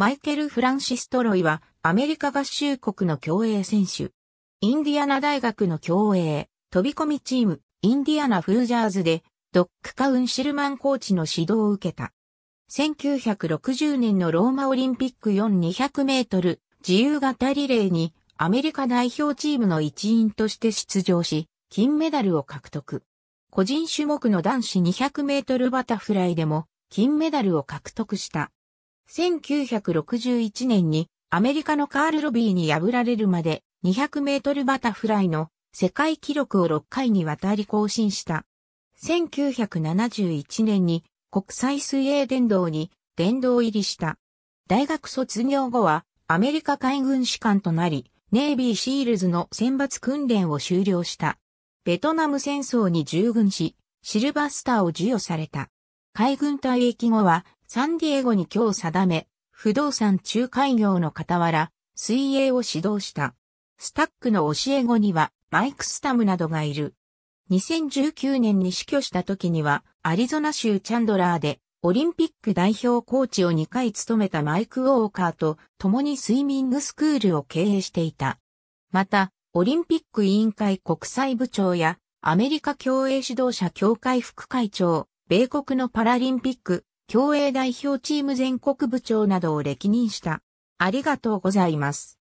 マイケル・フランシス・トロイはアメリカ合衆国の競泳選手。インディアナ大学の競泳、飛び込みチーム、インディアナ・フージャーズでドック・カウンシルマンコーチの指導を受けた。1960年のローマオリンピック4200メートル自由形リレーにアメリカ代表チームの一員として出場し、金メダルを獲得。個人種目の男子200メートルバタフライでも金メダルを獲得した。1961年にアメリカのカール・ロビーに破られるまで200メートルバタフライの世界記録を6回にわたり更新した。1971年に国際水泳殿堂に殿堂入りした。大学卒業後はアメリカ海軍士官となり、ネイビーシールズの選抜訓練を修了した。ベトナム戦争に従軍し、シルバースターを授与された。海軍退役後はサンディエゴに居を定め、不動産仲介業の傍ら、水泳を指導した。スタックの教え子にはマイク・スタムなどがいる。2019年に死去した時には、アリゾナ州チャンドラーで、オリンピック代表コーチを2回務めたマイク・ウォーカーと共にスイミングスクールを経営していた。また、オリンピック委員会国際部長や、アメリカ競泳指導者協会副会長、米国のパラリンピック、競泳代表チーム全国部長などを歴任した。ありがとうございます。